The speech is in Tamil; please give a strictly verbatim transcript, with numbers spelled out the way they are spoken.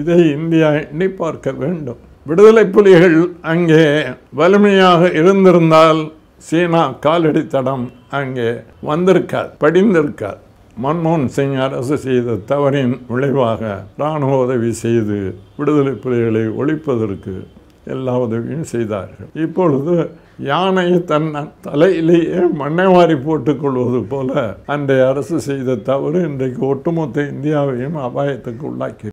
இதை இந்தியா எண்ணி பார்க்க வேண்டும். விடுதலை புலிகள் அங்கே வலிமையாக இருந்திருந்தால் சீனா காலடி தடம் அங்கே வந்திருக்காது, படிந்திருக்காது. மன்மோகன் சிங் அரசு செய்த தவறின் விளைவாக இராணுவ உதவி செய்து விடுதலை புலிகளை ஒழிப்பதற்கு எல்லா உதவியும் செய்தார்கள். இப்பொழுது யானை தன் தலையிலேயே மண்ணை வாரி போட்டுக்கொள்வது போல அன்றைய அரசு செய்த தவறு இன்றைக்கு ஒட்டுமொத்த இந்தியாவையும் அபாயத்துக்கு உள்ளாக்கி